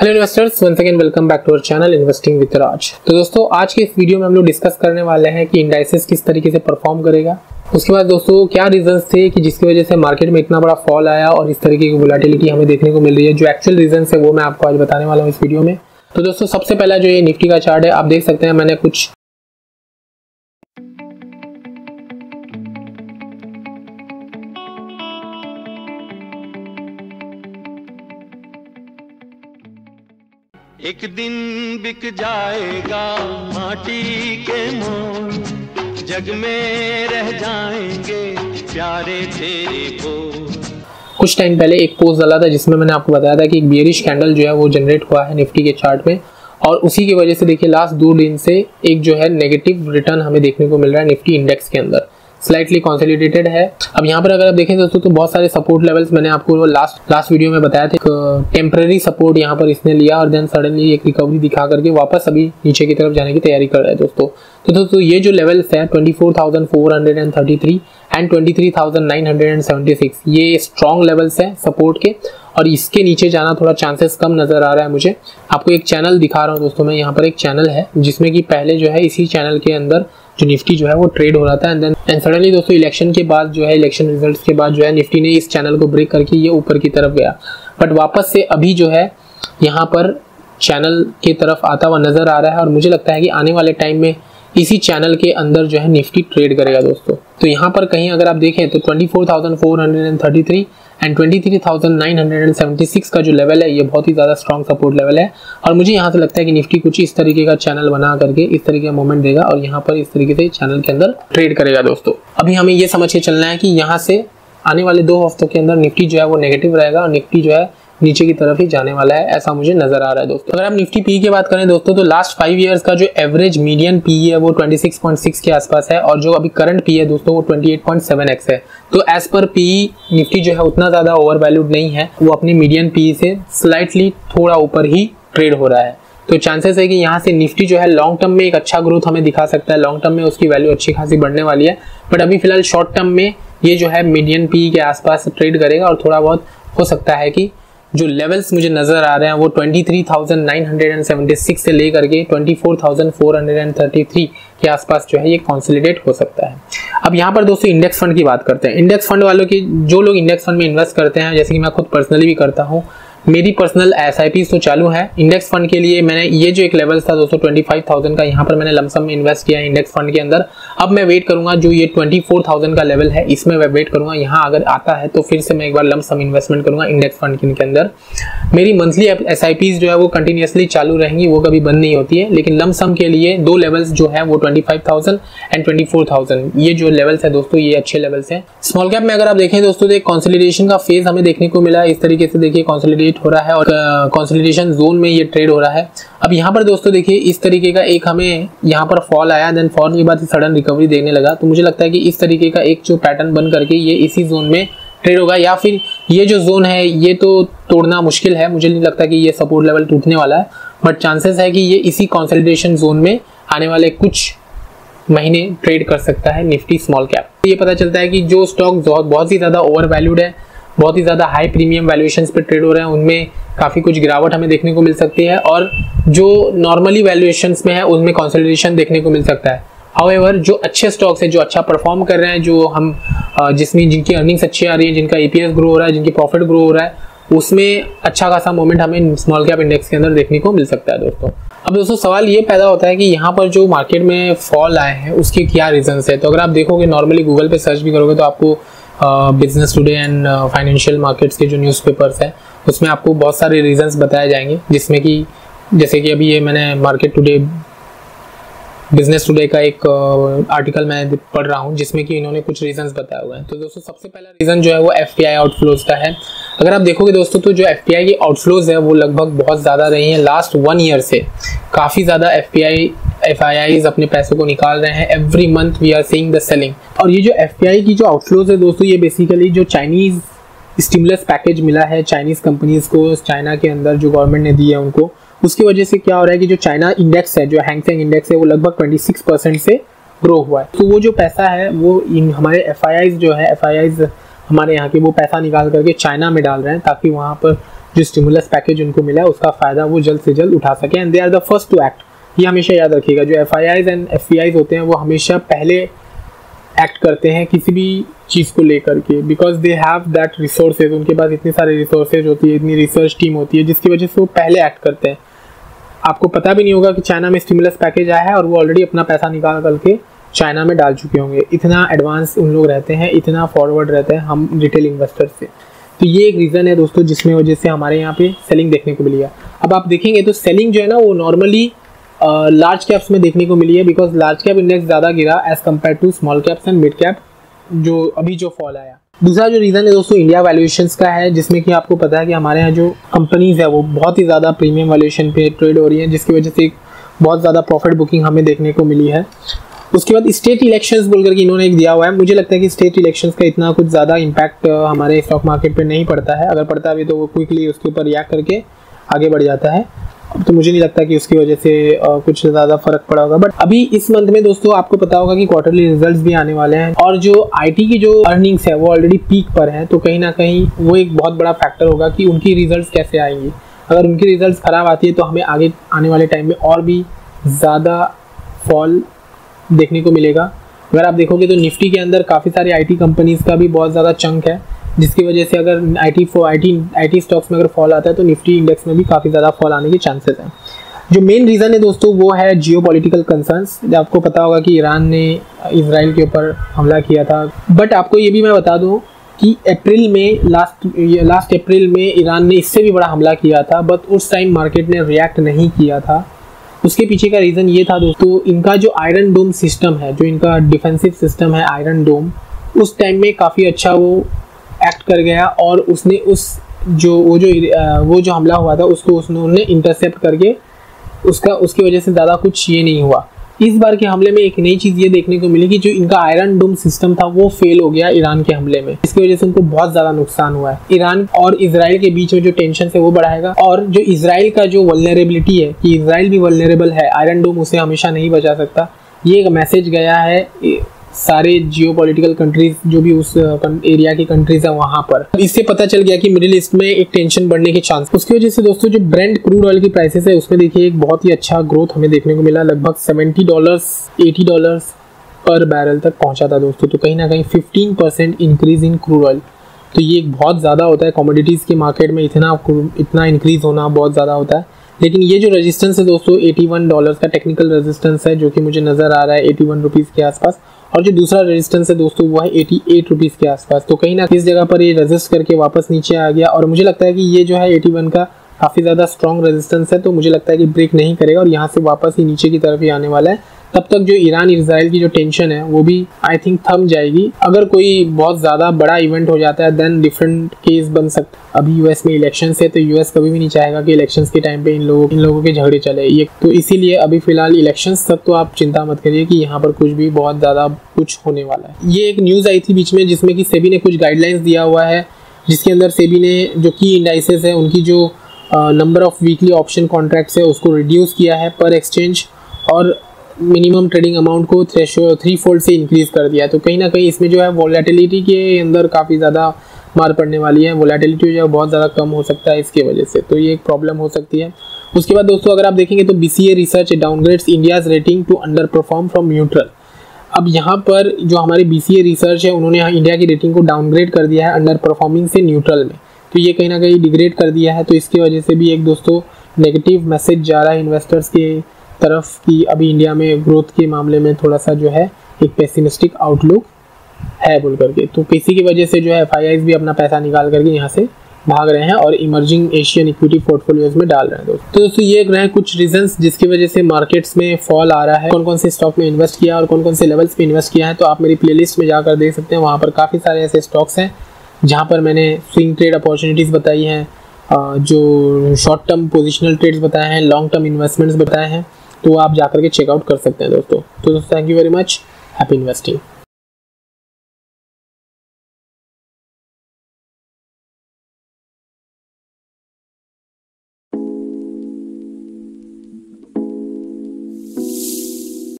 Hello investors, once again welcome back to our channel investing with Raj. तो दोस्तों, आज के इस वीडियो में हम लोग डिस्कस करने वाले हैं कि इंडाइसेस किस तरीके से परफॉर्म करेगा। उसके बाद दोस्तों, क्या रीजंस थे कि जिसकी वजह से मार्केट में इतना बड़ा फॉल आया और इस तरीके की वोलेटिलिटी हमें देखने को मिल रही है। जो एक्चुअल रीजंस है वो मैं आपको आज बताने वाला हूँ इस वीडियो में। तो दोस्तों, सबसे पहला जो ये निफ्टी का चार्ट है, आप देख सकते हैं मैंने कुछ एक दिन बिक जाएगा माटी के मोल, जग में रह जाएंगे प्यारे तेरे बोल। कुछ टाइम पहले एक पोस्ट डाला था जिसमें मैंने आपको बताया था कि एक बियरिश कैंडल जो है वो जनरेट हुआ है निफ्टी के चार्ट में, और उसी की वजह से देखिए लास्ट दो दिन से एक जो है नेगेटिव रिटर्न हमें देखने को मिल रहा है निफ्टी इंडेक्स के अंदर, स्लाइटली कॉन्सोलिडेटेड है। अब यहाँ पर अगर आप देखें दोस्तों तो बहुत सारे सपोर्ट लेवल्स मैंने आपको लास्ट वीडियो में बताया था। टेम्पररी सपोर्ट यहाँ पर इसने लिया और देन सडनली एक रिकवरी दिखा करके वापस अभी नीचे की तरफ जाने की तैयारी कर रहा है दोस्तों। तो दोस्तों ये जो लेवल्स है 24,433 एंड 23,976, ये स्ट्रॉन्ग लेवल्स हैं सपोर्ट के, और इसके नीचे जाना थोड़ा चांसेस कम नज़र आ रहा है मुझे। आपको एक चैनल दिखा रहा हूँ दोस्तों, मैं यहाँ पर एक चैनल है जिसमें कि पहले जो है इसी चैनल के अंदर जो निफ्टी जो है वो ट्रेड हो रहा था, एंड देन सडनली दोस्तों इलेक्शन के बाद जो है, इलेक्शन रिजल्ट्स के बाद जो है निफ्टी ने इस चैनल को ब्रेक करके ये ऊपर की तरफ गया, बट वापस से अभी जो है यहाँ पर चैनल की तरफ आता हुआ नज़र आ रहा है। और मुझे लगता है कि आने वाले टाइम में इसी चैनल के अंदर जो है निफ्टी ट्रेड करेगा दोस्तों। तो यहाँ पर कहीं अगर आप देखें तो 24,433 एंड 23,976 का जो लेवल है ये बहुत ही ज़्यादा स्ट्रॉन्ग सपोर्ट लेवल है, और मुझे यहाँ से लगता है कि निफ्टी कुछ इस तरीके का चैनल बना करके इस तरीके का मूवमेंट देगा और यहाँ पर इस तरीके से चैनल के अंदर ट्रेड करेगा दोस्तों। अभी हमें ये समझ के चलना है कि यहाँ से आने वाले दो हफ्तों के अंदर निफ्टी जो है वो नेगेटिव रहेगा और निफ्टी जो है नीचे की तरफ ही जाने वाला है, ऐसा मुझे नजर आ रहा है दोस्तों। अगर आप निफ्टी पी की बात करें दोस्तों तो लास्ट 5 इयर्स का जो एवरेज मीडियन पी है वो 26.6 के आसपास है, और जो अभी करंट पी है दोस्तों वो 28.7x है। तो एज पर पी निफ्टी जो है उतना ज़्यादा ओवर वैल्यूड नहीं है, वो अपने मीडियन पी से स्लाइटली थोड़ा ऊपर ही ट्रेड हो रहा है। तो चांसेस है कि यहाँ से निफ्टी जो है लॉन्ग टर्म में एक अच्छा ग्रोथ हमें दिखा सकता है, लॉन्ग टर्म में उसकी वैल्यू अच्छी खासी बढ़ने वाली है, बट अभी फिलहाल शॉर्ट टर्म में ये जो है मीडियन पी के आसपास ट्रेड करेगा। और थोड़ा बहुत हो सकता है कि जो लेवल्स मुझे नज़र आ रहे हैं वो 23,976 से लेकर के 24,433 के आसपास जो है ये कंसोलिडेट हो सकता है। अब यहाँ पर दोस्तों इंडेक्स फंड की बात करते हैं। इंडेक्स फंड वालों की, जो लोग इंडेक्स फंड में इन्वेस्ट करते हैं, जैसे कि मैं खुद पर्सनली भी करता हूँ, मेरी पर्सनल एसआईपी तो चालू है। इंडेक्स फंड के लिए मैंने ये जो एक लेवल था दोस्तों 25,000 का, यहाँ पर मैंने लमसम में इन्वेस्ट किया है इंडेक्स फंड के अंदर। अब मैं वेट करूँगा जो ये 24,000 का लेवल है इसमें मैं वेट करूँगा, यहाँ अगर आता है तो फिर से मैं एक बार लमसम इन्वेस्टमेंट करूँगा इंडेक्स फंड के अंदर। मेरी मंथली एसआईपीज जो है वो कंटिन्यूसली चालू रहेंगी, वो कभी बंद नहीं होती है, लेकिन लमसम के लिए दो लेवल्स जो है वो 25,000 एंड 24,000, ये जो लेवल्स है दोस्तों ये अच्छे लेवल्स हैं। स्मॉल कैप में अगर आप देखें दोस्तों तो एक कंसोलिडेशन का फेज हमें देखने को मिला है, इस तरीके से देखिए कंसोलिडेट हो रहा है और कंसोलिडेशन जोन में ये ट्रेड हो रहा है। अब यहाँ पर दोस्तों देखिए इस तरीके का एक हमें यहाँ पर फॉल आया, देन फॉल के बाद सडन रिकवरी देने लगा, तो मुझे लगता है कि इस तरीके का एक जो पैटर्न बन करके ये इसी जोन में ट्रेड होगा, या फिर ये जो जोन है ये तो तोड़ना मुश्किल है, मुझे नहीं लगता कि ये सपोर्ट लेवल टूटने वाला है, बट चांसेस है कि ये इसी कंसोलिडेशन जोन में आने वाले कुछ महीने ट्रेड कर सकता है निफ्टी स्मॉल कैप। ये पता चलता है कि जो स्टॉक बहुत ही ज़्यादा ओवर वैल्यूड है, बहुत ही ज़्यादा हाई प्रीमियम वैल्यूएशन पे ट्रेड हो रहे हैं, उनमें काफ़ी कुछ गिरावट हमें देखने को मिल सकती है, और जो नॉर्मली वैल्यूएशन में है उनमें कंसोलिडेशन देखने को मिल सकता है। हाउएवर जो अच्छे स्टॉक्स हैं, जो अच्छा परफॉर्म कर रहे हैं, जो हम जिसमें जिनकी अर्निंग्स अच्छी आ रही है, जिनका ईपीएस ग्रो हो रहा है, जिनकी प्रॉफिट ग्रो हो रहा है, उसमें अच्छा खासा मोमेंट हमें स्मॉल कैप इंडेक्स के अंदर देखने को मिल सकता है दोस्तों। अब दोस्तों सवाल ये पैदा होता है कि यहाँ पर जो मार्केट में फॉल आए हैं उसके क्या रीजंस है। तो अगर आप देखोगे नॉर्मली गूगल पे सर्च भी करोगे तो आपको business today and financial markets के जो न्यूज़पेपर्स हैं उसमें आपको बहुत सारे रीजंस बताए जाएंगे, जिसमें कि जैसे कि अभी ये मैंने मार्केट टुडे बिजनेस टुडे का एक आर्टिकल मैं पढ़ रहा हूँ जिसमें कि इन्होंने कुछ रीजंस बताए हुए हैं। तो दोस्तों सबसे पहला रीज़न जो है वो एफपीआई आउटफ्लोज का है। अगर आप देखोगे दोस्तों तो जो एफपीआई की आउटफ्लोज है वो लगभग बहुत ज़्यादा रही है, लास्ट 1 ईयर से काफ़ी ज़्यादा एफआईआईज अपने पैसों को निकाल रहे हैं। Every month we are seeing the selling. और ये जो एफपीआई की जो आउटफ्लोज है दोस्तों ये बेसिकली जो चाइनीज़ स्टिमुलस पैकेज मिला है चाइनीज़ कंपनीज़ को, चाइना के अंदर जो गवर्नमेंट ने दी है उनको, उसकी वजह से क्या हो रहा है कि जो चाइना इंडेक्स है, जो हैंग सेंग इंडेक्स है, वो लगभग 26% से ग्रो हुआ है। तो वो जो पैसा है वो हमारे एफआईआईज जो है, एफआईआईज हमारे यहाँ के, वो पैसा निकाल करके चाइना में डाल रहे हैं ताकि वहाँ पर जो स्टिमुलस पैकेज उनको मिला है उसका फायदा वो जल्द से जल्द उठा सके, and they are the first to act. ये हमेशा याद रखिएगा, जो एफआईआईज एंड एफपीआईज होते हैं वो हमेशा पहले एक्ट करते हैं किसी भी चीज़ को लेकर के, because they have that resources. उनके पास इतने सारे रिसोर्सेज होती है, इतनी रिसर्च टीम होती है, जिसकी वजह से वो पहले एक्ट करते हैं। आपको पता भी नहीं होगा कि चाइना में स्टिमुलस पैकेज आया है और वो ऑलरेडी अपना पैसा निकाल करके चाइना में डाल चुके होंगे। इतना एडवांस उन लोग रहते हैं, इतना फॉरवर्ड रहते हैं हम रिटेल इन्वेस्टर से। तो ये एक रीज़न है दोस्तों जिसमें वजह से हमारे यहाँ पे सेलिंग देखने को मिली है। अब आप देखेंगे तो सेलिंग जो है ना वो नॉर्मली लार्ज कैप्स में देखने को मिली है, बिकॉज लार्ज कैप इंडेक्स ज़्यादा गिरा as compare to small caps and mid cap, जो अभी जो फॉल आया। दूसरा जो रीज़न है दोस्तों इंडिया वैल्यूएशंस का है, जिसमें कि आपको पता है कि हमारे यहाँ जो कंपनीज़ है वो बहुत ही ज़्यादा प्रीमियम वैल्यूएशन पे ट्रेड हो रही हैं, जिसकी वजह से बहुत ज़्यादा प्रॉफिट बुकिंग हमें देखने को मिली है। उसके बाद स्टेट इलेक्शंस बोलकर के इन्होंने एक दिया हुआ है। मुझे लगता है कि स्टेट इलेक्शंस का इतना कुछ ज़्यादा इम्पैक्ट हमारे स्टॉक मार्केट पर नहीं पड़ता है, अगर पड़ता भी तो वो क्विकली उसके ऊपर रिएक्ट करके आगे बढ़ जाता है। अब तो मुझे नहीं लगता कि उसकी वजह से कुछ ज़्यादा फर्क पड़ा होगा। बट अभी इस मंथ में दोस्तों आपको पता होगा कि क्वार्टरली रिजल्ट्स भी आने वाले हैं, और जो आईटी की जो अर्निंग्स है वो ऑलरेडी पीक पर है, तो कहीं ना कहीं वो एक बहुत बड़ा फैक्टर होगा कि उनकी रिजल्ट्स कैसे आएंगी। अगर उनकी रिजल्ट्स ख़राब आती है तो हमें आगे आने वाले टाइम में और भी ज़्यादा फॉल देखने को मिलेगा। अगर आप देखोगे तो निफ्टी के अंदर काफ़ी सारी आई टी कंपनीज़ का भी बहुत ज़्यादा चंक है, जिसकी वजह से अगर आई टी स्टॉक्स में अगर फॉल आता है तो निफ्टी इंडेक्स में भी काफ़ी ज़्यादा फॉल आने के चांसेस हैं। जो मेन रीज़न है दोस्तों वो है जियोपॉलिटिकल कंसर्न्स। आपको पता होगा कि ईरान ने इजराइल के ऊपर हमला किया था, बट आपको ये भी मैं बता दूं कि अप्रैल में लास्ट अप्रैल में ईरान ने इससे भी बड़ा हमला किया था, बट उस टाइम मार्केट ने रिएक्ट नहीं किया था। उसके पीछे का रीज़न ये था दोस्तों, इनका जो आयरन डोम सिस्टम है, जो इनका डिफेंसिव सिस्टम है आयरन डोम, उस टाइम में काफ़ी अच्छा वो एक्ट कर गया, और उसने उस जो हमला हुआ था उसको उन्होंने इंटरसेप्ट करके उसकी वजह से ज़्यादा कुछ ये नहीं हुआ। इस बार के हमले में एक नई चीज़ ये देखने को मिली कि जो इनका आयरन डोम सिस्टम था वो फेल हो गया ईरान के हमले में, इसकी वजह से उनको बहुत ज़्यादा नुकसान हुआ है। ईरान और इजराइल के बीच में जो टेंशन है वो बढ़ाएगा, और जो इजराइल का जो वल्नरेबिलिटी है कि इजराइल भी वल्नरेबल है, आयरन डोम उसे हमेशा नहीं बचा सकता, ये एक मैसेज गया है सारे जियोपॉलिटिकल कंट्रीज जो भी उस एरिया की कंट्रीज है वहाँ पर। इससे पता चल गया कि मिडिल ईस्ट में एक टेंशन बढ़ने के चांस। उसकी वजह से दोस्तों जो ब्रेंट क्रूड ऑयल की प्राइसेस है उसमें देखिए एक बहुत ही अच्छा ग्रोथ हमें देखने को मिला, लगभग $70-80 पर बैरल तक पहुँचा था दोस्तों। तो कहीं ना कहीं 15% इंक्रीज इन क्रूड ऑयल, तो ये बहुत ज़्यादा होता है कमोडिटीज़ के मार्केट में, इतना इंक्रीज़ होना बहुत ज़्यादा होता है। लेकिन ये जो रेजिस्टेंस है दोस्तों $81 का टेक्निकल रेजिस्टेंस है, जो कि मुझे नज़र आ रहा है ₹81 के आसपास, और जो दूसरा रेजिस्टेंस है दोस्तों वो है ₹88 के आसपास। तो कहीं ना इस जगह पर ये रेजिस्ट करके वापस नीचे आ गया, और मुझे लगता है कि ये जो है 81 का काफ़ी ज़्यादा स्ट्रॉन्ग रेजिस्टेंस है, तो मुझे लगता है कि ब्रेक नहीं करेगा और यहाँ से वापस ही नीचे की तरफ ही आने वाला है। तब तक जो ईरान इजराइल की जो टेंशन है वो भी आई थिंक थम जाएगी। अगर कोई बहुत ज़्यादा बड़ा इवेंट हो जाता है देन डिफरेंट केस बन सकता। अभी यूएस में इलेक्शंस है, तो यूएस कभी भी नहीं चाहेगा कि इलेक्शंस के टाइम पे इन लोगों के झगड़े चले, ये तो इसीलिए अभी फिलहाल इलेक्शंस तक तो आप चिंता मत करिए कि यहाँ पर कुछ भी बहुत ज़्यादा कुछ होने वाला है। ये एक न्यूज़ आई थी बीच में जिसमें कि सेबी ने कुछ गाइडलाइंस दिया हुआ है, जिसके अंदर सेबी ने जो की इंडाइसेस है उनकी जो number of weekly option contracts है उसको रिड्यूस किया है पर एक्सचेंज, और मिनिमम ट्रेडिंग अमाउंट को 3-fold से इंक्रीज़ कर दिया है। तो कहीं ना कहीं इसमें जो है वोलेटिलिटी के अंदर काफ़ी ज़्यादा मार पड़ने वाली है, वोलेटिलिटी जो है बहुत ज़्यादा कम हो सकता है इसके वजह से, तो ये एक प्रॉब्लम हो सकती है। उसके बाद दोस्तों अगर आप देखेंगे तो BCA research downgrades India's rating to underperform from neutral. अब यहाँ पर जो हमारे BCA रिसर्च है उन्होंने इंडिया की रेटिंग को डाउनग्रेड कर दिया है अंडर परफॉर्मिंग से न्यूट्रल में, तो ये कहीं ना कहीं डिग्रेड कर दिया है। तो इसकी वजह से भी एक दोस्तों नेगेटिव मैसेज जा रहा है इन्वेस्टर्स के तरफ कि अभी इंडिया में ग्रोथ के मामले में थोड़ा सा जो है एक पेसिमिस्टिक आउटलुक है बोल करके। तो किसी की वजह से जो है FIIs भी अपना पैसा निकाल करके यहाँ से भाग रहे हैं और इमर्जिंग एशियन इक्विटी पोर्टफोलियोज में डाल रहे हैं दोस्तों। तो दोस्तों ये रहे कुछ रीजंस जिसकी वजह से मार्केट्स में फॉल आ रहा है, कौन कौन से स्टॉक में इन्वेस्ट किया और कौन कौन से लेवल्स पे इन्वेस्ट किया है। तो आप मेरी प्लेलिस्ट में जाकर देख सकते हैं, वहाँ पर काफ़ी सारे ऐसे स्टॉक्स हैं जहाँ पर मैंने स्विंग ट्रेड अपॉर्चुनिटीज़ बताई हैं, जो शॉर्ट टर्म पोजिशनल ट्रेड्स बताए हैं, लॉन्ग टर्म इन्वेस्टमेंट्स बताए हैं, तो आप जाकर के चेकआउट कर सकते हैं दोस्तों। तो thank you very much, happy investing.